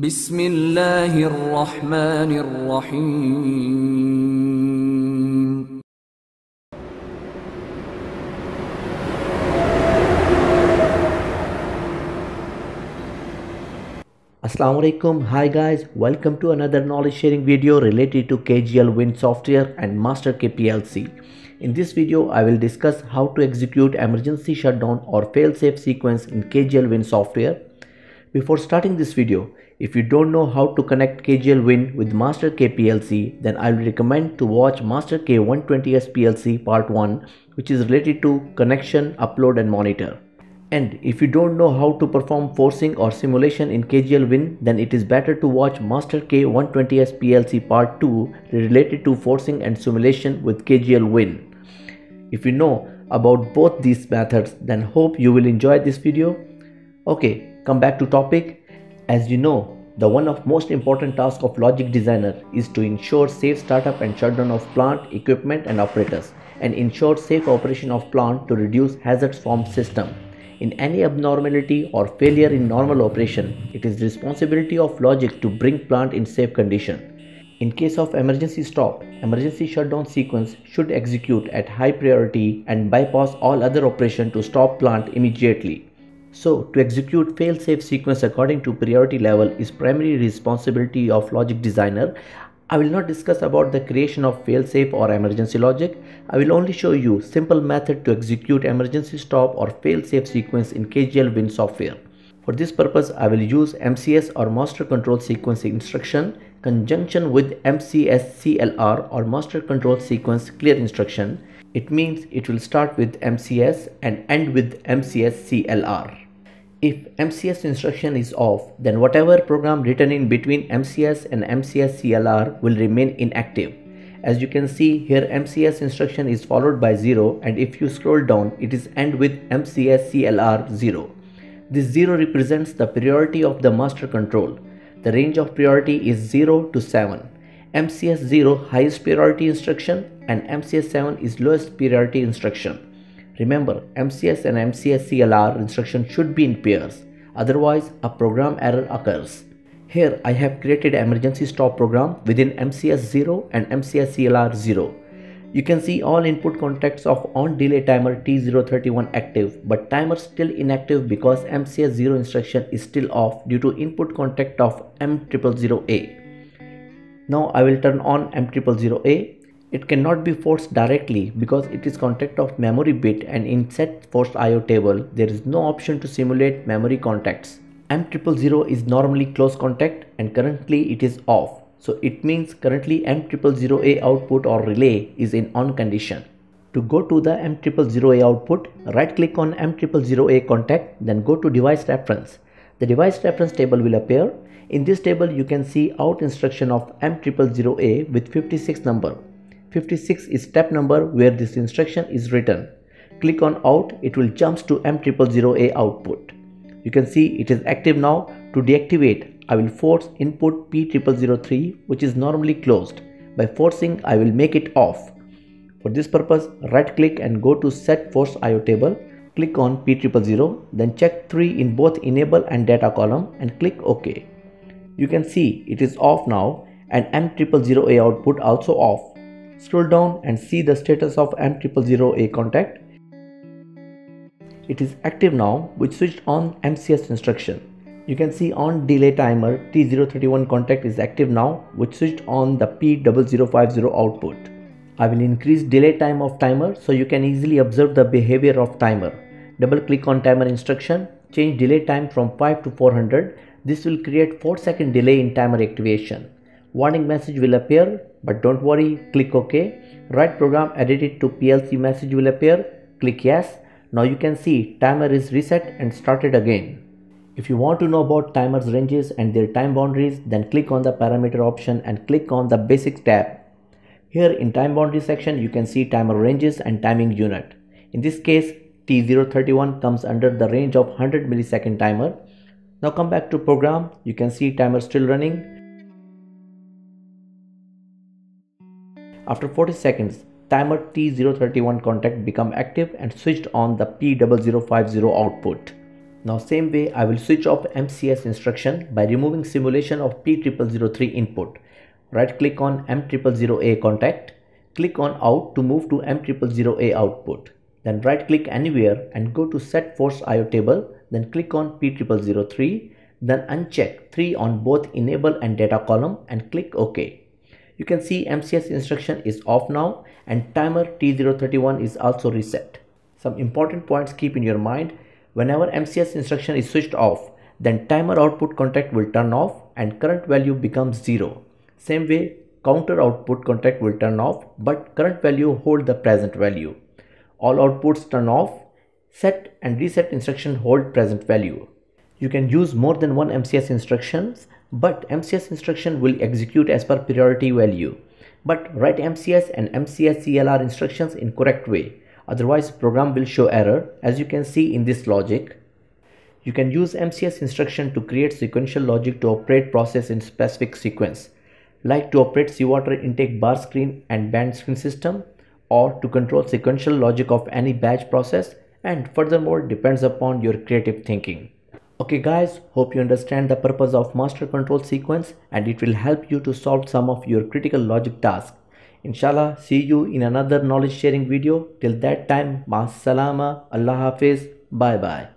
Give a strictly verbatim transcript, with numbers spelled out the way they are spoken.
بسم الله الرحمن الرحيم. Assalamu alaikum. Hi guys, welcome to another knowledge sharing video related to K G L Win software and Master K P L C. In this video, I will discuss how to execute emergency shutdown or fail-safe sequence in K G L Win software. Before starting this video, if you don't know how to connect K G L Win with Master K P L C, then I will recommend to watch Master K one twenty s P L C part one, which is related to connection, upload and monitor. And if you don't know how to perform forcing or simulation in K G L Win, then it is better to watch Master K one twenty s P L C part two related to forcing and simulation with K G L Win. If you know about both these methods, then hope you will enjoy this video. Okay, come back to topic. As you know, the one of most important tasks of logic designer is to ensure safe startup and shutdown of plant, equipment and operators, and ensure safe operation of plant to reduce hazards from system. In any abnormality or failure in normal operation, it is responsibility of logic to bring plant in safe condition. In case of emergency stop, emergency shutdown sequence should execute at high priority and bypass all other operation to stop plant immediately. So, to execute fail-safe sequence according to priority level is primary responsibility of logic designer. I will not discuss about the creation of fail-safe or emergency logic. I will only show you simple method to execute emergency stop or fail-safe sequence in K G L Win software. For this purpose, I will use M C S or Master Control Sequence instruction conjunction with M C S C L R or Master Control Sequence Clear instruction. It means it will start with M C S and end with M C S C L R. If M C S instruction is off, then whatever program written in between M C S and M C S C L R will remain inactive. As you can see here, M C S instruction is followed by zero, and if you scroll down, it is end with M C S C L R zero. This zero represents the priority of the master control. The range of priority is zero to seven. M C S zero highest priority instruction and M C S seven is lowest priority instruction. Remember, M C S and M C S C L R instruction should be in pairs, otherwise a program error occurs. Here I have created emergency stop program within M C S zero and M C S C L R zero. You can see all input contexts of on delay timer T zero thirty-one active, but timer still inactive because M C S zero instruction is still off due to input context of M zero zero zero A. Now I will turn on M zero zero zero A. It cannot be forced directly because it is context of memory bit, and in set forced I O table there is no option to simulate memory contexts. M zero zero zero is normally close contact and currently it is off. So it means currently M zero zero zero A output or relay is in on condition. To go to the M zero zero zero A output, right click on M zero zero zero A contact, then go to device reference. The device reference table will appear. In this table you can see out instruction of M zero zero zero A with fifty-six number. fifty-six is step number where this instruction is written. Click on out, it will jump to M zero zero zero A output. You can see it is active now. To deactivate, I will force input P zero zero zero three, which is normally closed. By forcing, I will make it off. For this purpose, right click and go to set force I O table. Click on P zero zero zero, then check three in both enable and data column and click OK. You can see it is off now and M zero zero zero A output also off. Scroll down and see the status of M zero zero zero A contact. It is active now, which switched on M C S instruction. You can see on delay timer T zero thirty-one contact is active now, which switched on the P zero zero five zero output. I will increase delay time of timer so you can easily observe the behavior of timer. Double click on timer instruction, change delay time from five to four hundred. This will create four second delay in timer activation. Warning message will appear, but don't worry, click OK. Write program edited to P L C message will appear, click yes. Now you can see timer is reset and started again. If you want to know about timers ranges and their time boundaries, then click on the parameter option and click on the basics tab. Here in time boundary section you can see timer ranges and timing unit. In this case T zero thirty-one comes under the range of one hundred millisecond timer. Now come back to program, you can see timer still running. After forty seconds, timer T zero thirty-one contact become active and switched on the P zero zero five zero output. Now same way I will switch off M C S instruction by removing simulation of P zero zero zero three input. Right click on M zero zero zero A contact, click on out to move to M zero zero zero A output. Then right click anywhere and go to set force I O table, then click on P zero zero zero zero three, then uncheck three on both enable and data column and click OK. You can see M C S instruction is off now and timer T zero three one is also reset. Some important points keep in your mind. Whenever M C S instruction is switched off, then timer output contact will turn off and current value becomes zero. Same way, counter output contact will turn off, but current value hold the present value. All outputs turn off, set and reset instruction hold present value. You can use more than one M C S instructions, but M C S instruction will execute as per priority value. But write M C S and M C S C L R instructions in correct way. Otherwise, program will show error, as you can see in this logic. You can use M C S instruction to create sequential logic to operate process in specific sequence, like to operate seawater intake bar screen and band screen system, or to control sequential logic of any batch process, and furthermore depends upon your creative thinking. Okay guys, hope you understand the purpose of master control sequence and it will help you to solve some of your critical logic tasks. Inshallah, see you in another knowledge sharing video. Till that time, Maas Salama, Allah Hafiz, bye bye.